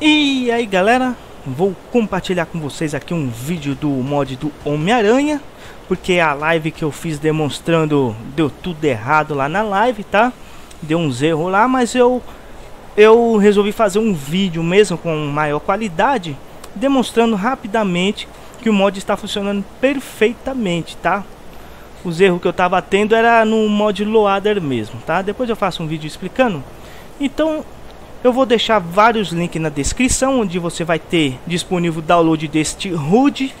E aí galera, vou compartilhar com vocês aqui um vídeo do mod do Homem-Aranha, porque a live que eu fiz demonstrando deu tudo errado lá na live, tá? Deu uns erros lá, mas eu resolvi fazer um vídeo mesmo com maior qualidade, demonstrando rapidamente que o mod está funcionando perfeitamente, tá? Os erros que eu tava tendo era no mod Loader mesmo, tá? Depois eu faço um vídeo explicando. Então eu vou deixar vários links na descrição, onde você vai ter disponível o download deste HUD,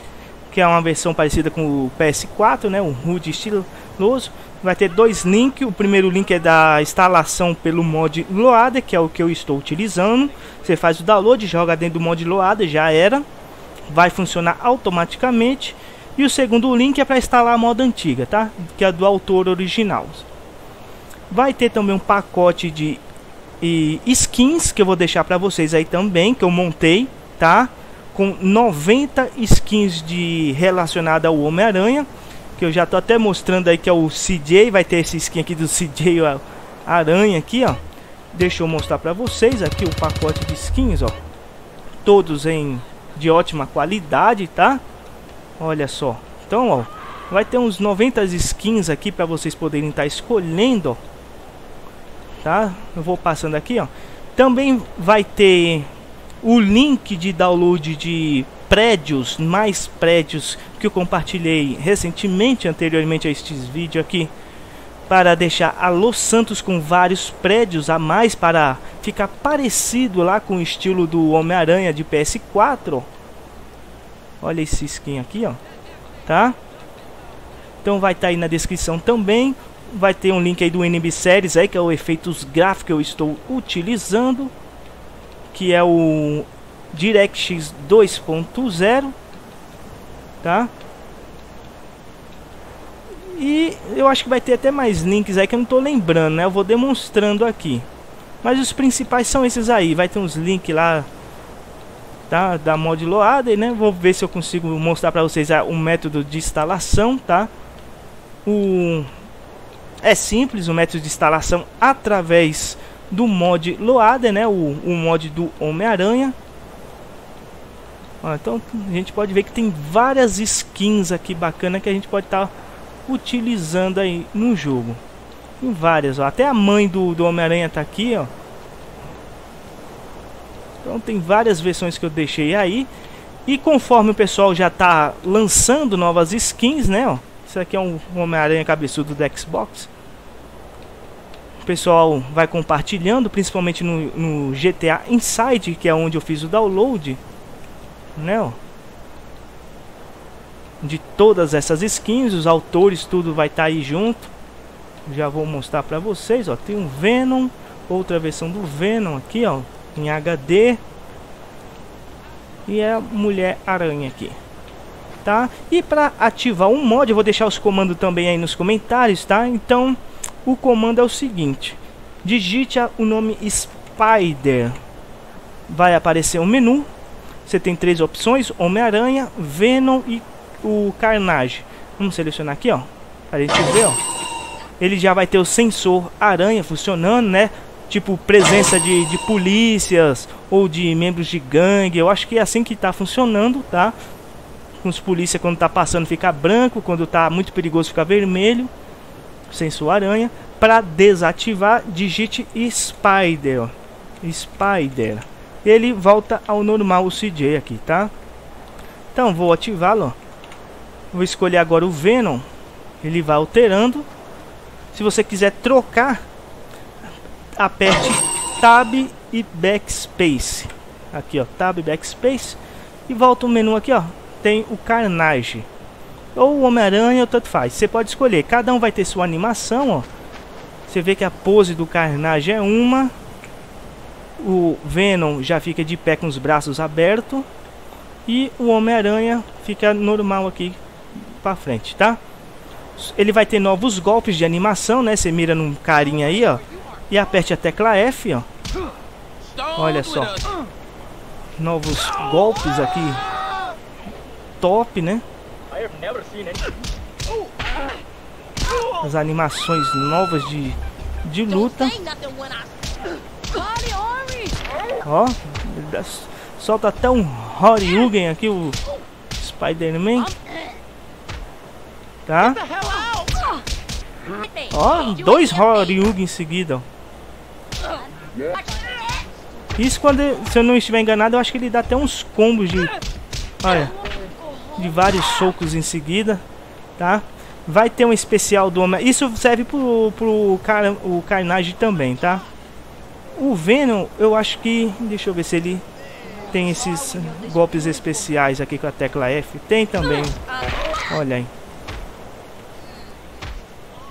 que é uma versão parecida com o PS4, né? Um HUD estiloso. Vai ter dois links, o primeiro link é da instalação pelo mod Loader, que é o que eu estou utilizando. Você faz o download, joga dentro do mod Loader, já era. Vai funcionar automaticamente. E o segundo link é para instalar a moda antiga, tá? Que é do autor original. Vai ter também um pacote de skins que eu vou deixar para vocês aí também, que eu montei, tá, com 90 skins de relacionada ao Homem-Aranha, que eu já tô até mostrando aí, que é o CJ. Vai ter esse skin aqui do CJ Aranha aqui, ó. Deixa eu mostrar para vocês aqui o pacote de skins, ó, todos de ótima qualidade, tá? Olha só. Então, ó, vai ter uns 90 skins aqui para vocês poderem estar escolhendo, ó. Tá? Eu vou passando aqui, ó. Também vai ter o link de download de prédios, mais prédios, que eu compartilhei recentemente, anteriormente a estes vídeos aqui, para deixar a Los Santos com vários prédios a mais, para ficar parecido lá com o estilo do Homem-Aranha de PS4. Olha esse skin aqui, ó, tá? Então vai estar aí na descrição também. Vai ter um link aí do ENBSeries aí, que é o efeitos gráficos que eu estou utilizando, que é o DirectX 2.0, tá? E eu acho que vai ter até mais links aí que eu não tô lembrando, né? Eu vou demonstrando aqui, mas os principais são esses aí. Vai ter uns links lá, tá, da mod Loader, né? Vou ver se eu consigo mostrar para vocês o método de instalação, tá? É simples, o método de instalação através do mod Loader, né? O mod do Homem-Aranha. Então a gente pode ver que tem várias skins aqui bacana que a gente pode estar utilizando aí no jogo. Tem várias, ó. Até a mãe do Homem-Aranha tá aqui, ó. Então tem várias versões que eu deixei aí. E conforme o pessoal já tá lançando novas skins, né, ó. Isso aqui é um Homem-Aranha cabeçudo do Xbox. O pessoal vai compartilhando, principalmente no GTA Inside, que é onde eu fiz o download, né, ó, de todas essas skins, os autores, tudo vai estar aí junto. Já vou mostrar pra vocês, ó. Tem um Venom, outra versão do Venom aqui, ó, em HD. E é a Mulher-Aranha aqui. Tá? E para ativar um mod, eu vou deixar os comandos também aí nos comentários, tá? Então o comando é o seguinte: digite o nome Spider, vai aparecer um menu. Você tem três opções: Homem-Aranha, Venom e o Carnage. Vamos selecionar aqui, ó, para a gente ver, ó. Ele já vai ter o sensor aranha funcionando, né? Tipo presença de polícias ou de membros de gangue. Eu acho que é assim que tá funcionando, tá? Com os polícia, quando tá passando fica branco, quando tá muito perigoso fica vermelho. Sensor aranha. Para desativar, digite Spider, ó. Spider. Ele volta ao normal, o CJ aqui, tá? Então vou ativá-lo. Vou escolher agora o Venom. Ele vai alterando. Se você quiser trocar, aperte Tab e Backspace. Aqui, ó, Tab e Backspace. E volta o menu aqui, ó. Tem o Carnage ou o Homem-Aranha, tanto faz, você pode escolher. Cada um vai ter sua animação, ó. Você vê que a pose do Carnage é uma. O Venom já fica de pé com os braços abertos. E o Homem-Aranha fica normal aqui pra frente, tá? Ele vai ter novos golpes de animação, né? Você mira num carinha aí, ó, e aperte a tecla F, ó. Olha só. Novos golpes aqui. Top, né? As animações novas de luta. Ó, Solta até um Horyugen aqui, o Spider-Man. Tá? Ó, dois Horyugen em seguida. Isso quando, se eu não estiver enganado, eu acho que ele dá até uns combos de... Olha, de vários socos em seguida, tá? Vai ter um especial do Homem... Isso serve pro Carnage também, tá? O Venom, eu acho que... Deixa eu ver se ele tem esses golpes especiais aqui com a tecla F. Tem também. Olha aí.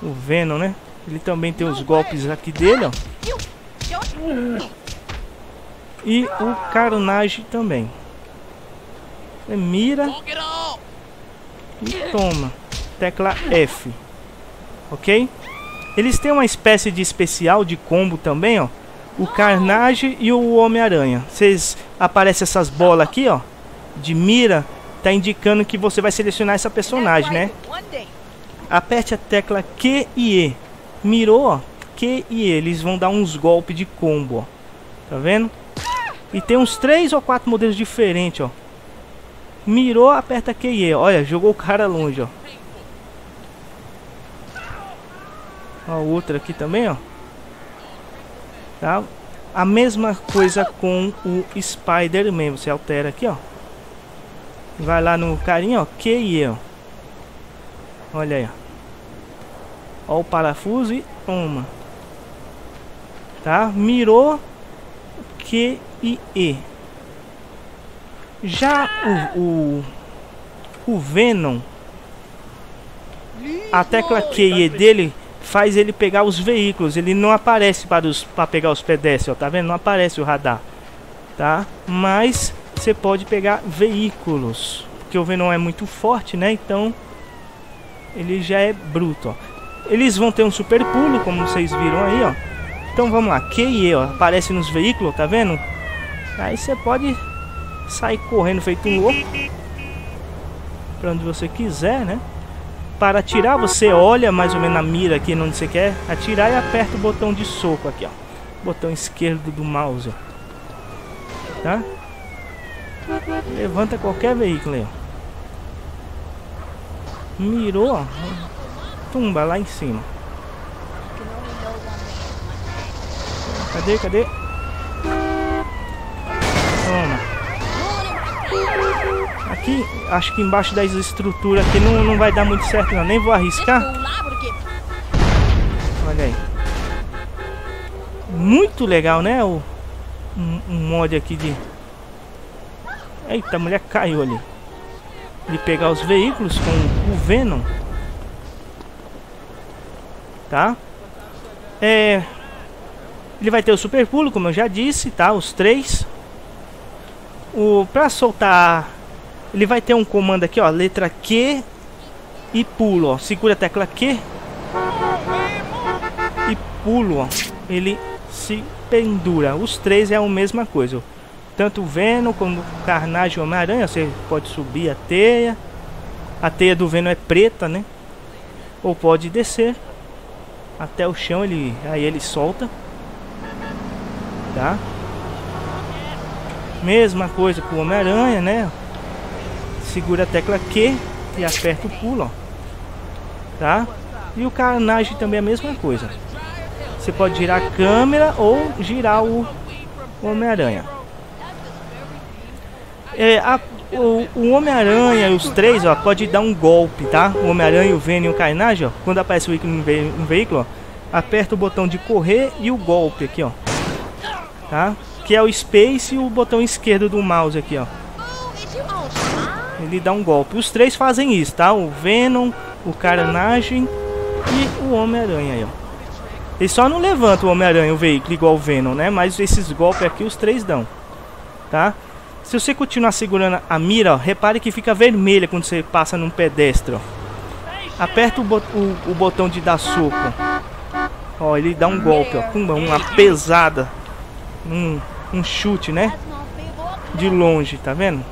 O Venom, né? Ele também tem os golpes aqui dele, ó. E o Carnage também. Você mira. E toma. Tecla F. Ok? Eles têm uma espécie de especial de combo também, ó. O Carnage e o Homem-Aranha. Vocês aparecem essas bolas aqui, ó. De mira. Tá indicando que você vai selecionar essa personagem, né? Aperte a tecla Q e E. Mirou, ó. Q e E. Eles vão dar uns golpes de combo, ó. Tá vendo? E tem uns 3 ou 4 modelos diferentes, ó. Mirou, aperta Q e E. Olha, jogou o cara longe, ó. Ó, outra aqui também, ó. Tá? A mesma coisa com o Spider-Man. Você altera aqui, ó. Vai lá no carinha, ó. Q e E, ó. Olha aí, ó. Ó o parafuso e toma. Tá? Mirou. Q e E. Já o Venom, a tecla Q e E dele faz ele pegar os veículos. Ele não aparece para pegar os pedestres, ó, tá vendo? Não aparece o radar, tá? Mas você pode pegar veículos, porque o Venom é muito forte, né? Então ele já é bruto, ó. Eles vão ter um super pulo, como vocês viram aí, ó. Então vamos lá, Q e E, ó, aparece nos veículos, tá vendo? Aí você pode sai correndo feito um louco pra onde você quiser, né? Para atirar, você olha mais ou menos na mira aqui onde você quer atirar e aperta o botão de soco aqui, ó. Botão esquerdo do mouse, ó. Tá? Levanta qualquer veículo aí, ó. Mirou, ó. Tumba lá em cima. Cadê, cadê? Toma. Aqui, acho que embaixo das estruturas aqui não vai dar muito certo, não. Nem vou arriscar. Olha aí. Muito legal, né? Um mod aqui de... Eita, a mulher caiu ali. De pegar os veículos com o Venom. Tá? É... Ele vai ter o super pulo, como eu já disse, tá? Os 3. Pra soltar... Ele vai ter um comando aqui, ó, letra Q e pulo, ó. Segura a tecla Q e pulo, ó. Ele se pendura. Os 3 é a mesma coisa, ó. Tanto o Venom como o Carnage e o Homem-Aranha. Você pode subir a teia. A teia do Venom é preta, né? Ou pode descer até o chão, aí ele solta. Tá? Mesma coisa com o Homem-Aranha, né? Segura a tecla Q e aperta o pulo, ó. Tá? E o Carnage também é a mesma coisa. Você pode girar a câmera ou girar o Homem-Aranha. O Homem-Aranha e os 3, ó, pode dar um golpe, tá? O Homem-Aranha, o Venom e o Carnage, ó. Quando aparece o ícone no veículo, ó, aperta o botão de correr e o golpe aqui, ó. Tá? Que é o Space e o botão esquerdo do mouse aqui, ó. Ele dá um golpe. Os 3 fazem isso, tá? O Venom, o Carnage e o Homem-Aranha aí, ó. Ele só não levanta o Homem-Aranha, o veículo, igual o Venom, né? Mas esses golpes aqui os 3 dão, tá? Se você continuar segurando a mira, ó, repare que fica vermelha quando você passa num pedestre, ó. Aperta o botão de dar soco. Ó, ele dá um golpe, ó. Pumba, uma pesada. Um chute, né? De longe, tá vendo?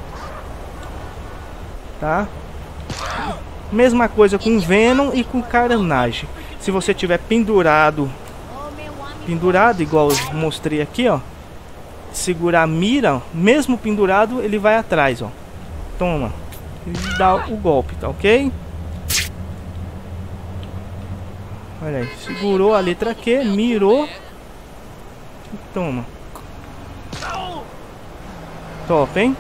Tá? Mesma coisa com o Venom e com o Carnage. Se você tiver pendurado igual eu mostrei aqui, ó, segurar a mira, mesmo pendurado, ele vai atrás, ó. Toma. Ele dá o golpe, tá ok? Olha aí. Segurou a letra Q, mirou. E toma. Top, hein?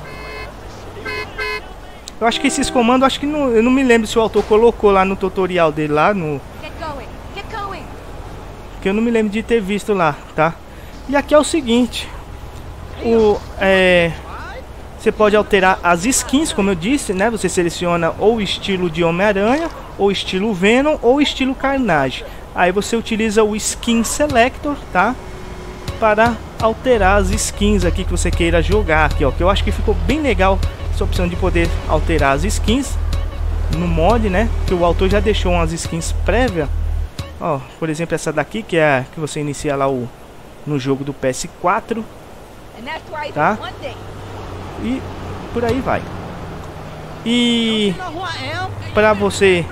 Eu acho que esses comandos, acho que não, eu não me lembro se o autor colocou lá no tutorial dele, lá no... que eu não me lembro de ter visto lá, tá? E aqui é o seguinte, você pode alterar as skins, como eu disse, né? Você seleciona ou estilo de Homem-Aranha, ou estilo Venom, ou estilo Carnage. Aí você utiliza o Skin Selector, tá? Para alterar as skins aqui que você queira jogar, aqui, ó, que eu acho que ficou bem legal. Essa opção de poder alterar as skins no mod, né? Que o autor já deixou umas skins prévias. Ó, por exemplo, essa daqui que é a que você inicia lá no jogo do PS4, tá? E por aí vai. E para você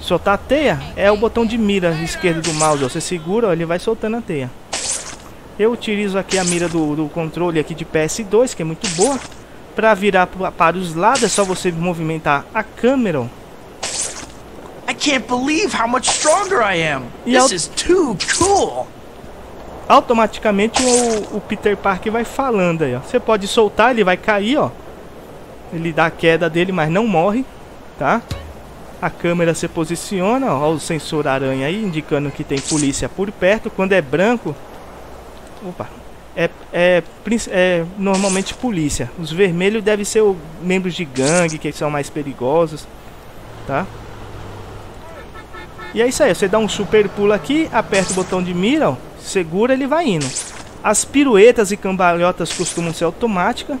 soltar a teia é o botão de mira esquerdo do mouse, ó. Você segura, ó, ele vai soltando a teia. Eu utilizo aqui a mira do controle aqui de PS2, que é muito boa. Para virar para os lados é só você movimentar a câmera. I can't believe how much stronger I am. This is too cool. Automaticamente o Peter Parker vai falando aí, ó. Você pode soltar, ele vai cair, ó. Ele dá a queda dele, mas não morre, tá? A câmera se posiciona, ó, o sensor aranha aí indicando que tem polícia por perto. Quando é branco, opa. É normalmente polícia. Os vermelhos devem ser membros de gangue, que são mais perigosos, tá? E é isso aí, você dá um super pulo aqui, aperta o botão de mira, ó, segura, ele vai indo. As piruetas e cambalhotas costumam ser automáticas.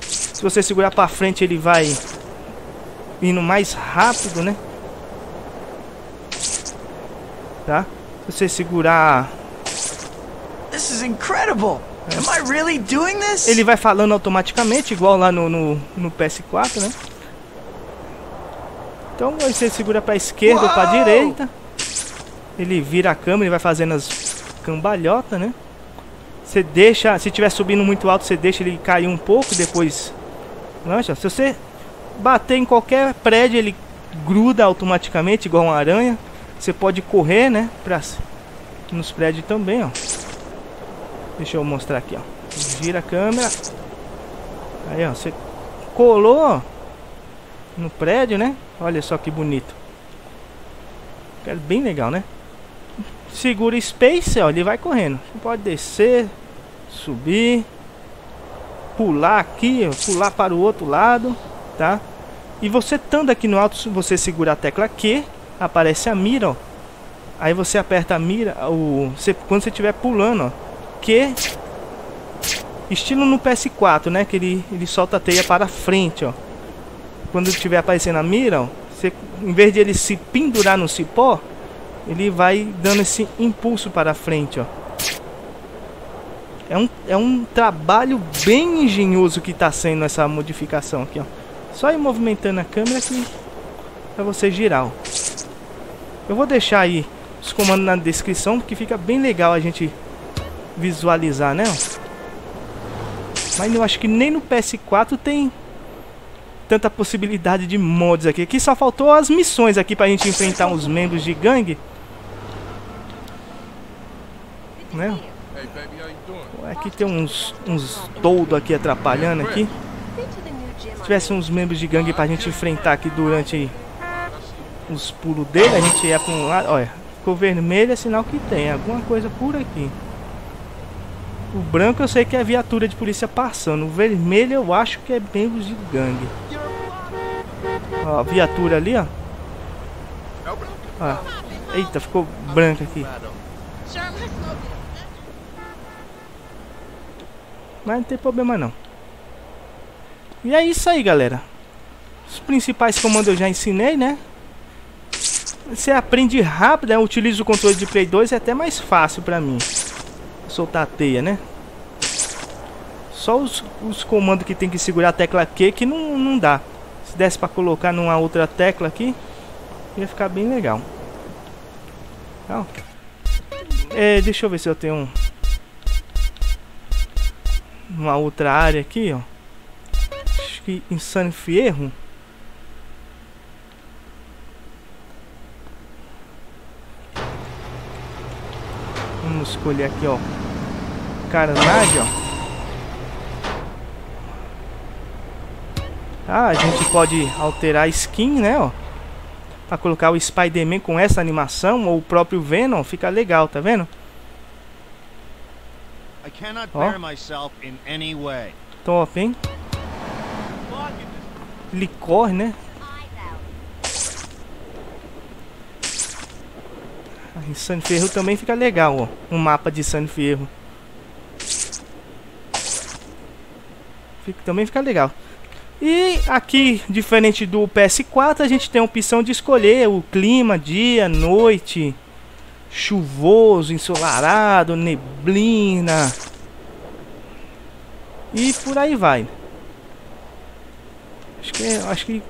Se você segurar pra frente, ele vai indo mais rápido, né? Tá? Se você segurar... This is incredible. Am I really doing this? Ele vai falando automaticamente, igual lá no PS4, né? Então você segura para esquerda ou para direita. Ele vira a câmera e vai fazendo as cambalhotas, né? Você deixa, se tiver subindo muito alto, você deixa ele cair um pouco, depois lancha. Se você bater em qualquer prédio, ele gruda automaticamente, igual uma aranha. Você pode correr, né, para nos prédios também, ó. Deixa eu mostrar aqui, ó. Gira a câmera. Aí, ó, você colou, ó, no prédio, né? Olha só que bonito. É bem legal, né? Segura Space, ó, ele vai correndo. Você pode descer, subir, pular aqui, ó, pular para o outro lado, tá? E você estando aqui no alto, se você segurar a tecla Q, aparece a mira, ó. Aí você aperta a mira, quando você estiver pulando, ó. Que estilo no PS4, né? Que ele solta a teia para frente, ó. Quando estiver aparecendo a mira, ó, você, em vez de ele se pendurar no cipó, ele vai dando esse impulso para frente, ó. É um trabalho bem engenhoso que está sendo essa modificação aqui, ó. Só ir movimentando a câmera aqui para você girar, ó. Eu vou deixar aí os comandos na descrição, porque fica bem legal a gente visualizar, né? Mas eu acho que nem no PS4 tem tanta possibilidade de mods aqui. Aqui só faltou as missões aqui pra gente enfrentar uns membros de gangue, né? Aqui tem uns doido aqui atrapalhando aqui. Se tivesse uns membros de gangue pra gente enfrentar aqui durante os pulos dele, a gente ia pra um lado. Olha, ficou vermelho, é sinal que tem alguma coisa por aqui. O branco eu sei que é viatura de polícia passando. O vermelho eu acho que é membros de gangue. Ó, a viatura ali, ó. Ó. Eita, ficou branco aqui. Mas não tem problema não. E é isso aí, galera. Os principais comandos eu já ensinei, né? Você aprende rápido, né? Eu utilizo o controle de Play 2, é até mais fácil pra mim. Soltar a teia, né? Só os comandos que tem que segurar a tecla Q que não dá. Se desse para colocar numa outra tecla aqui, ia ficar bem legal. Então, deixa eu ver se eu tenho um... uma outra área aqui, ó. Acho que em San Fierro. Vamos escolher aqui, ó. Carnage, ó. Ah, a gente pode alterar a skin, né, ó. Pra colocar o Spider-Man com essa animação ou o próprio Venom, fica legal, tá vendo? Ó. Top, hein? Ele corre, né? Aí, San Fierro também fica legal, ó. Um mapa de San Fierro. Também fica legal. E aqui, diferente do PS4, a gente tem a opção de escolher o clima, dia, noite, chuvoso, ensolarado, neblina e por aí vai. Acho que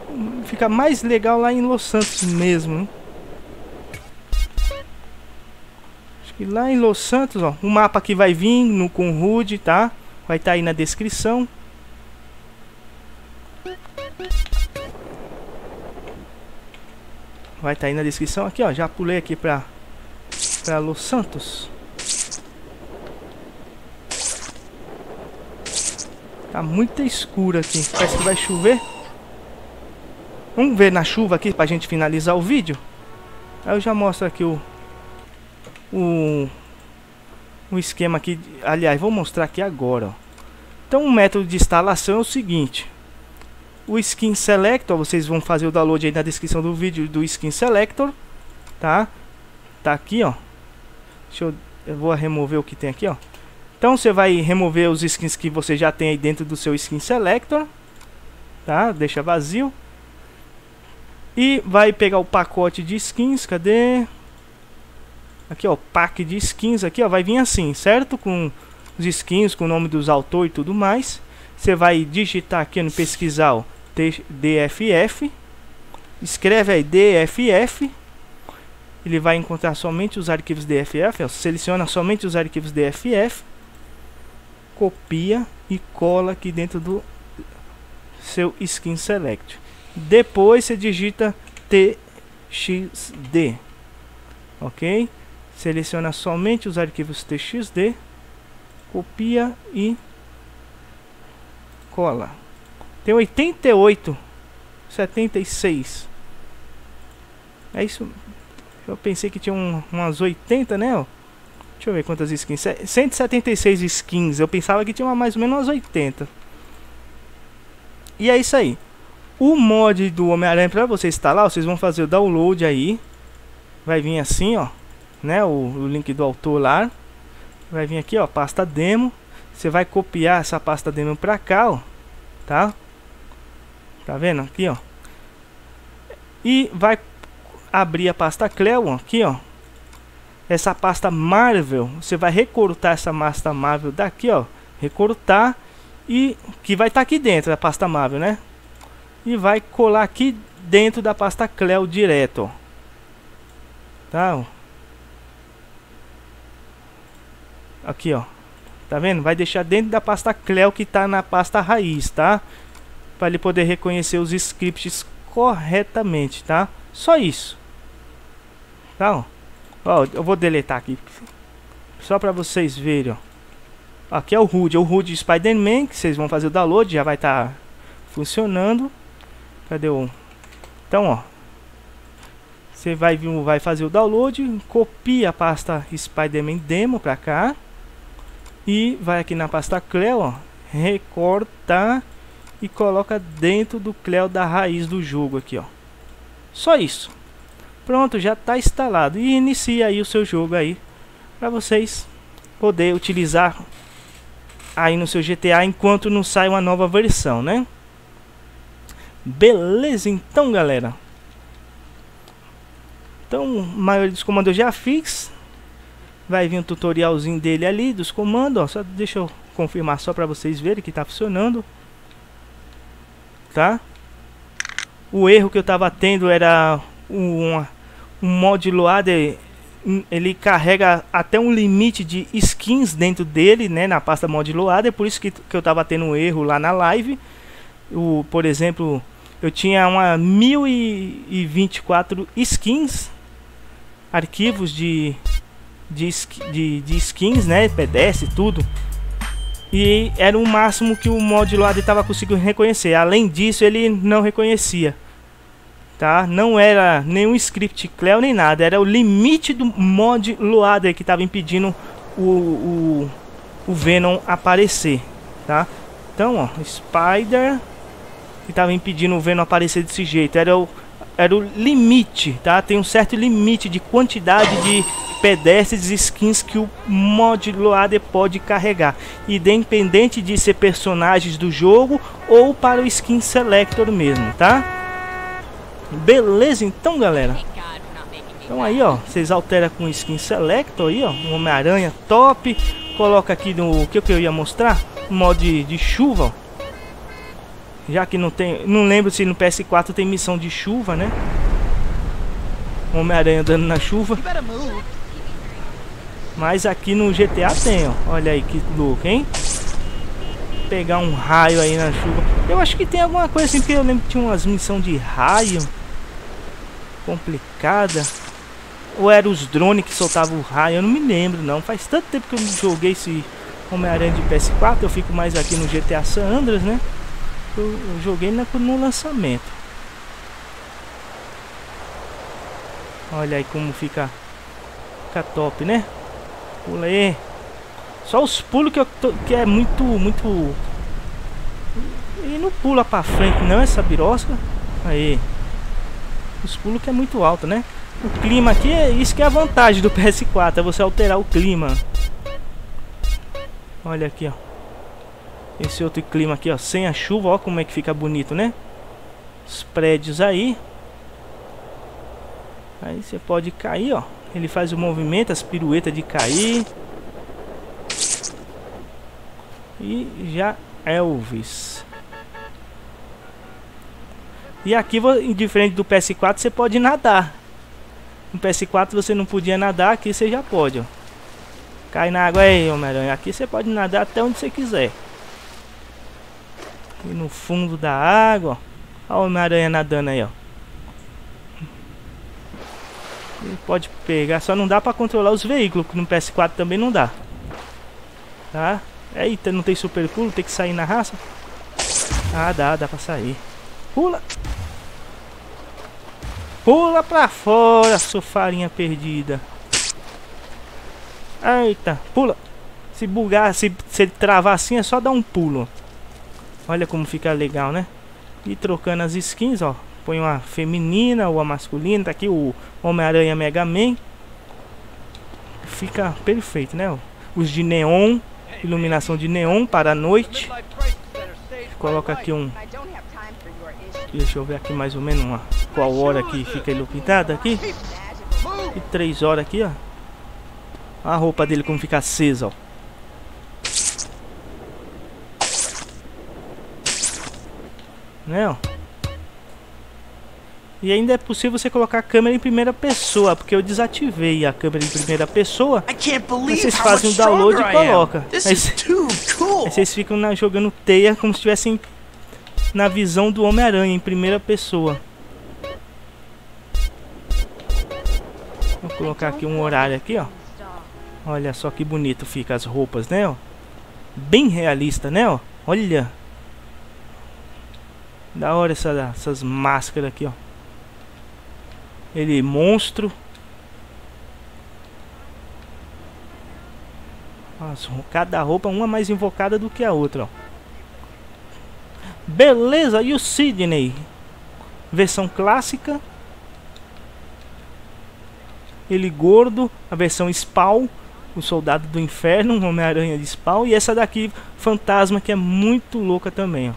fica mais legal lá em Los Santos mesmo, hein? Acho que lá em Los Santos, ó, o mapa que vai vir com o HUD, tá? Vai estar aí na descrição. Vai estar aí na descrição aqui, ó. Já pulei aqui pra Los Santos. Tá muito escuro aqui. Parece que vai chover. Vamos ver na chuva aqui pra gente finalizar o vídeo. Aí eu já mostro aqui o esquema aqui. Aliás, vou mostrar aqui agora, ó. Então o método de instalação é o seguinte. O Skin Selector, vocês vão fazer o download aí na descrição do vídeo do Skin Selector, tá? Tá aqui, ó. Eu vou remover o que tem aqui, ó. Então você vai remover os skins que você já tem aí dentro do seu Skin Selector, tá? Deixa vazio. E vai pegar o pacote de skins, cadê? Aqui, ó, o pack de skins aqui, ó, vai vir assim, certo? Com os skins, com o nome dos autores e tudo mais. Você vai digitar aqui no pesquisar, ó, DFF. Escreve aí DFF. Ele vai encontrar somente os arquivos DFF, ó. Seleciona somente os arquivos DFF. Copia e cola aqui dentro do seu Skin Select. Depois você digita TXD. Ok? Seleciona somente os arquivos TXD. Copia e cola. Tem 88. 76. É isso. Eu pensei que tinha umas 80, né? Ó. Deixa eu ver quantas skins. 176 skins. Eu pensava que tinha mais ou menos umas 80. E é isso aí. O mod do Homem-Aranha, para você instalar, vocês vão fazer o download aí. Vai vir assim, ó. Né? O link do autor lá. Vai vir aqui, ó. Pasta demo. Você vai copiar essa pasta demo pra cá, ó. Tá? Tá vendo? Aqui, ó. E vai abrir a pasta Cleo, ó. Aqui, ó. Essa pasta Marvel. Você vai recortar essa pasta Marvel daqui, ó. Recortar. E que vai estar aqui dentro da pasta Marvel, né? E vai colar aqui dentro da pasta Cleo direto, ó. Tá? Aqui, ó. Tá vendo? Vai deixar dentro da pasta Cleo que tá na pasta raiz, tá? Para ele poder reconhecer os scripts corretamente, tá? Só isso. Tá? Ó, eu vou deletar aqui. Só para vocês verem, ó. Aqui é o HUD. É o HUD Spider-Man que vocês vão fazer o download. Já vai estar funcionando. Cadê o... Então, ó. Você vai fazer o download. Copia a pasta Spider-Man Demo para cá. E vai aqui na pasta Cleo, ó, recorta e coloca dentro do Cleo da raiz do jogo aqui, ó. Só isso. Pronto, já está instalado. E inicia aí o seu jogo aí, para vocês poderem utilizar aí no seu GTA enquanto não sai uma nova versão, né? Beleza, então, galera. Então, a maioria dos comandos eu já fiz. Vai vir um tutorialzinho dele ali, dos comandos, ó. Só deixa eu confirmar só pra vocês verem que tá funcionando. Tá? O erro que eu tava tendo era um mod Loader ele carrega até um limite de skins dentro dele, né, na pasta mod Loader. É por isso que eu tava tendo um erro lá na live. Por exemplo, eu tinha uma 1024 skins, arquivos de skins, né, PDS, tudo. E era o máximo que o mod Loader estava conseguindo reconhecer. Além disso, ele não reconhecia, tá? Não era nenhum script Cleo nem nada. Era o limite do mod Loader que estava impedindo o Venom aparecer, tá? Então, ó, Spider, que estava impedindo o Venom aparecer desse jeito. Era o limite, tá? Tem um certo limite de quantidade de pedestres e skins que o mod Loader pode carregar, independente de ser personagens do jogo ou para o Skin Selector mesmo, tá? Beleza, então, galera. Então aí, ó, vocês alteram com o Skin Selector aí, ó, um Homem-Aranha top. Coloca aqui no que eu ia mostrar, mod de chuva, ó. Já que não tem, não lembro se no PS4 tem missão de chuva, né? Homem-Aranha andando na chuva. Mas aqui no GTA tem, ó. Olha aí que louco, hein? Pegar um raio aí na chuva. Eu acho que tem alguma coisa assim, porque eu lembro que tinha umas missões de raio complicada. Ou era os drones que soltavam o raio? Eu não me lembro, não. Faz tanto tempo que eu joguei esse Homem-Aranha de PS4. Eu fico mais aqui no GTA San Andreas, né? Eu joguei no lançamento. Olha aí como fica top, né? Pula aí. Só os pulos que é muito. E não pula pra frente não, essa birosca. Aí. Os pulos que é muito alto, né? O clima aqui, isso que é a vantagem do PS4, é você alterar o clima. Olha aqui, ó. Esse outro clima aqui, ó, sem a chuva, ó como é que fica bonito, né? Os prédios aí. Aí você pode cair, ó. Ele faz o movimento, as piruetas de cair. E já Elvis. E aqui, diferente do PS4, você pode nadar. No PS4 você não podia nadar, aqui você já pode, ó. Cai na água aí, Homem-Aranha. Aqui você pode nadar até onde você quiser. E no fundo da água, ó. Olha o Homem-Aranha nadando aí, ó. Pode pegar, só não dá pra controlar os veículos, que no PS4 também não dá, tá? Eita, não tem super pulo, tem que sair na raça. Ah, dá pra sair. Pula! Pula pra fora, sua farinha perdida. Eita, pula! Se bugar, se ele travar assim, é só dar um pulo. Olha como fica legal, né? E trocando as skins, ó. Põe uma feminina ou a masculina. Tá aqui o Homem-Aranha Mega Man. Fica perfeito, né? Os de neon. Iluminação de neon para a noite. Coloca aqui um... Deixa eu ver aqui mais ou menos uma... Qual hora que fica iluminada aqui. E 3 horas aqui, ó. A roupa dele como fica acesa, ó. Né, ó. E ainda é possível você colocar a câmera em primeira pessoa, porque eu desativei a câmera em primeira pessoa. Mas vocês fazem o download e coloca. Aí vocês ficam jogando teia como se estivessem na visão do Homem-Aranha em primeira pessoa. Vou colocar aqui um horário aqui, ó. Olha só que bonito fica as roupas, né, ó. Bem realista, né, ó. Olha. Da hora essas máscaras aqui, ó. Ele monstro. Nossa, cada roupa uma mais invocada do que a outra, ó. Beleza, e o Sidney? Versão clássica. Ele gordo. A versão Spawn. O soldado do inferno. O Homem-Aranha de Spawn. E essa daqui, fantasma, que é muito louca também, ó.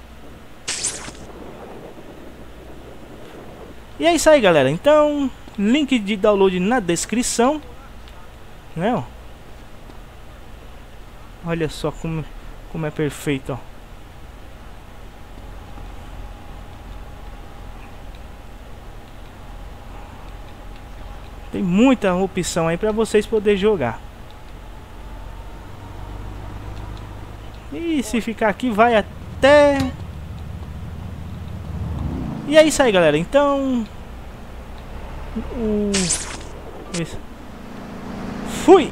E é isso aí, galera. Então, link de download na descrição, né, ó. Olha só como é perfeito, ó. Tem muita opção aí para vocês poderem jogar. E se ficar aqui vai até... E é isso aí, galera. Então... Fui!